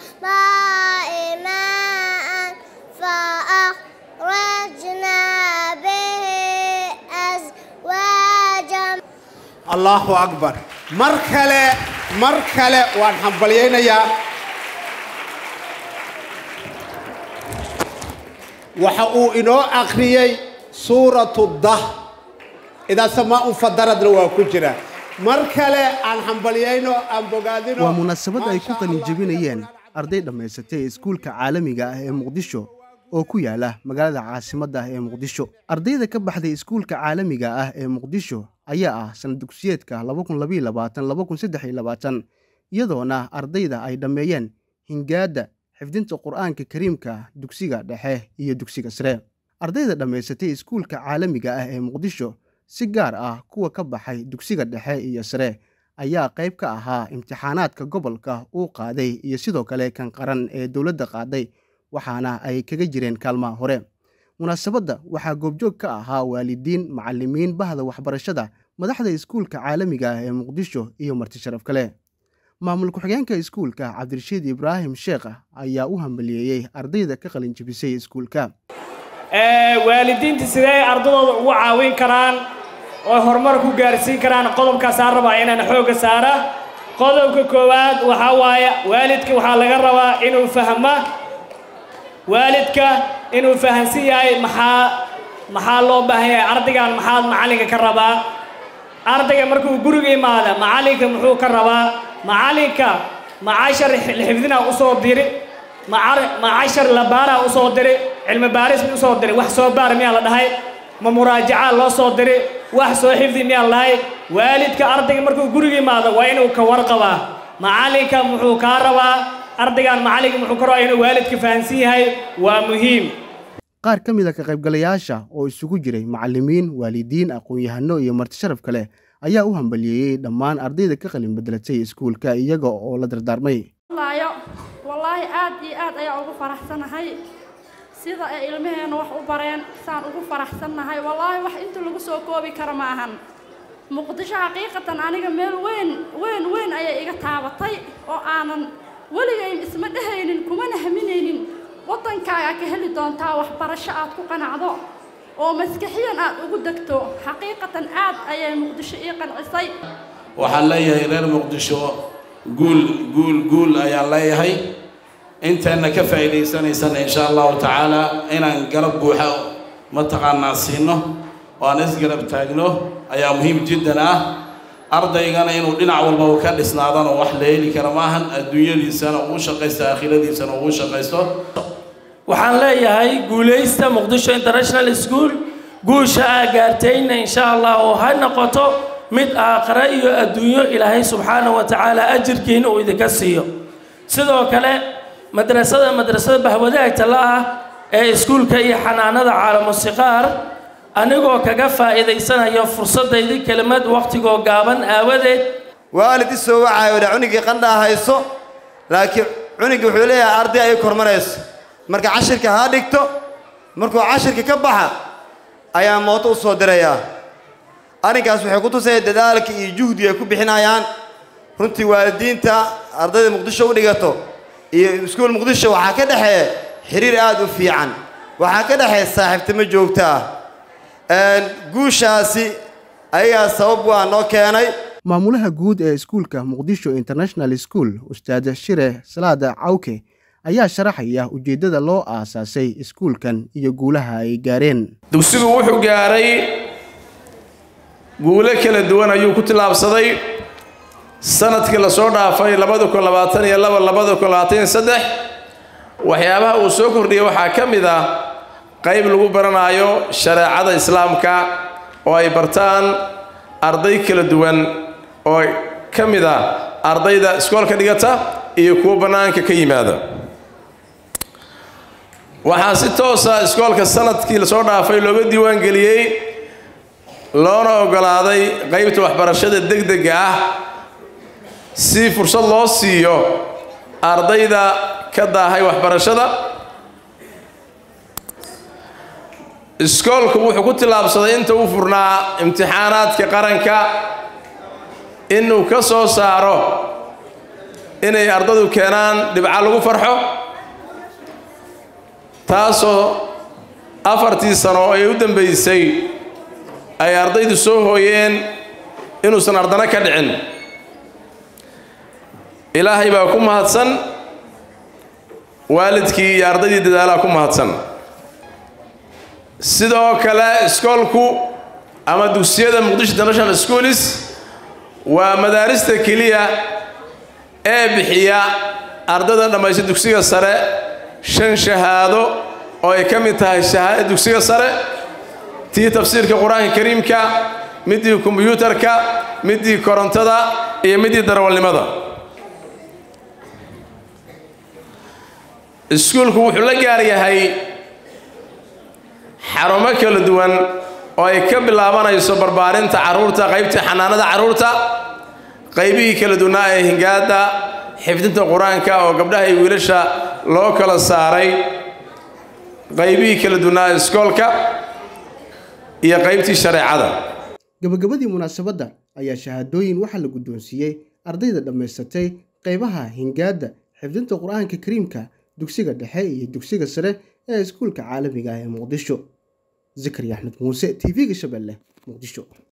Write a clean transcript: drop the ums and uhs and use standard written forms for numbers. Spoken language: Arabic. السماء ماء فأخرجنا به أزواجا. الله أكبر. مركلة وانحبلينا يا وحقو إنو أخريي سورة الضحى إذا سماء فدرت وكجرة مركلة أنحبلينا أنبغادينا. ومناسبة أيكوتني جبينيين أردي دميستي إسكول كعالميغا هي مقدشو oo ku yaala magaalada caasimadda ee Muqdisho. Ardayda ka baxday iskuulka caalamiga ah ee Muqdisho ayaa ah sanad dugsiyeedka 2022-2023 iyadoona ardayda ay dhameeyeen hingaada xifdinta Qur'aanka Kariimka dugsiga dhexe iyo dugsiga sare. Ardayda dhameysatay iskuulka caalamiga ah ee Muqdisho si gaar ah kuwa ka baxay dugsiga dhexe iyo sare ayaa qayb ka ahaa imtixaanaadka gobolka uu qaaday iyo sidoo kale kan qaran ee dawladda qaaday. waxaana ay kaga jireen kaalmaha hore. Munaasabada waxa goobjoog ka ahaa waalidiin, macallimiin, bahda waxbarashada, madaxda iskuulka caalamiga ah ee Muqdisho iyo marti sharaf kale. Maamul ku xigeenka iskuulka Cabdirashiid Ibraahim Sheekh ayaa u hambaliyay ardayda ka qalin jabisay iskuulka. Waalidiinta sidee ardadooda ugu caawin karaan oo horumar ku gaarsiin karaan qodobkaas aan rabaa inaan xooga saaro. Qodobka koowaad waxa waaya waalidka waxa laga rabaa inuu fahmo والدك إنه فهنسية محل الله بهي أرضك عن محل معاليك كربا أرضك مركو جرقي ماذا معاليك محو كربا معاليك معاشر الحفظنا أصدر معاشر لبارة أصدر المبارس من أصدر وحساب بار مي الله هاي مراجعة الله صدر وحساب حفظ مي الله والدك أرضك مركو جرقي ماذا وينه كورقبا معاليك محو كربا أرديان معاليك محكرة إنه والدك فانسيها ومهم. قار كم إذا كقرب جلياشة أو السجوجري معلمين والدين أقوى هنو يمرت شرف كله أيها أهم بليه دمان أردي ذاك قلم بدلت شيء سكول كأي جا أولاد دردارمي. والله يا والله آد أي أبو فرحتنا هاي سيدا إلمهن وح أبرين سان أبو فرحتنا هاي والله وح أنتوا اللي سوكوا بكرماهن. مقدسة حقيقة أنا جميل وين أي تعبتي وأنا ولكن اسمه دهين كمان همينين وطن كعك هل دون تاوح برشة أتوقع عضو أو مسكحيا أقول دكتور حقيقة أعد أي مقدش إيقن عصي وحلي غير مقدش قول أي الله هي أنت أنا كفى لي سنة إن شاء الله تعالى أنا قرب بوحة متقع ناسينه وأنا قرب تاجنه أي مهم جدا أرضي أنا إنه دينا أول بوكال لسنادان وحلي لكرماهن الدنيا لسنا وشقيس آخرة لسنا وشقيس وحلا يهاي قوليستا مقدسة إنترناشنال سكول قوش أجرتين إن شاء الله وهنقطه مد آخرة الدنيا إلهي سبحانه وتعالى أجر كينه وإذا كسيه سدوا كلا مدرسة بهوداء الله سكول كي حنانة على موسيقار أنيقو كجفا إذا إنسان هي فرصة ذي كلمات وقت جو جابن أودت. والدي سوى عيود عنك قندا هيسو لكن عنك حولها أرضي أي كرمريس مرك عشر كهادكتو مرك عشر ككبها أيام موت وصدريا أنا كأسوح كنت سيد ذلك يجهد يكون بحنايان كنت والدين تا أرضي مقدسة ونقطو يسكون مقدسة وحكده حرير عاد في عن وحكده صاحب تمجوكته guushaasi ayaa sabab waa noo keenay. Maamulaha guud ee iskuulka Muqdisho International School Ustaad Shire Salaada Cawke ayaa sharaxaya ujeedada loo aasaasay iskuulkan iyo guulaha ay gaareen. Dugsigu wuxuu gaaray guulo kala duwan ayuu ku tilaabsaday sanadkii la soo dhaafay 2022-2023 waxyaabaha uu soo kordhiyay waxaa ka mid ah qayb lagu baranayo shariicada islaamka oo ay bartaan arday kala duwan oo kamid ah ardayda iskoolka dhigata iyo kuwa banaanka ka yimaada. Waxaa si toos ah iskoolka sanadkii la soo dhaafay looga diiwaan galiyay loona ogolaaday qaybta waxbarashada degdega ah si fursad loo siiyo ardayda ka daahay waxbarashada. iskuulku wuxuu ku tilaabsaday inta uu furnaa imtixaanaadka qaranka inuu ka soo saaro إني أرددو كنان دبعالو فرحو تاسو أفرتي سنو أيودن بيسي أي أرددو سوهوين إنو سنردنا كدعن إلهي باكم هاتسن والدكي يارددي ددالاكم هاتسن سيدو كلا اسكولكو أما دوسيادة مقدسة دنشان اسكوليس ومدارسة كلية أبحية أرددها لما يصير دوسيادة سرة شن شهادو أو يكمل تاي شهادة دوسيادة سرة تي تفسير كقرآن الكريم كا مدي كمبيوتر كا مدي كورنتدا هي مدي دروا لماذا اسكولكو وحلا جارية هاي حرامة كل دوان ويكبل لابنا يصبر بارين تعرورته قيبت حنانة تعرورته قيبي كل دوناء هنجادا حفظت القرآن كا وقبلها يولشة لوكل الساري قيبي كل دوناء سكول كا يا قيبتي الشريعة هذا قبل مناسبة أي شهادوين وحل قدون سيء أرضية لما يستطيع قيبها هنجادا حفظت القرآن ككريم كا دكسيجا دحية دكسيجا سري اسكولك عالمي قاية مقدشو ذكري أحمد موسى تي في شبله مقدشو.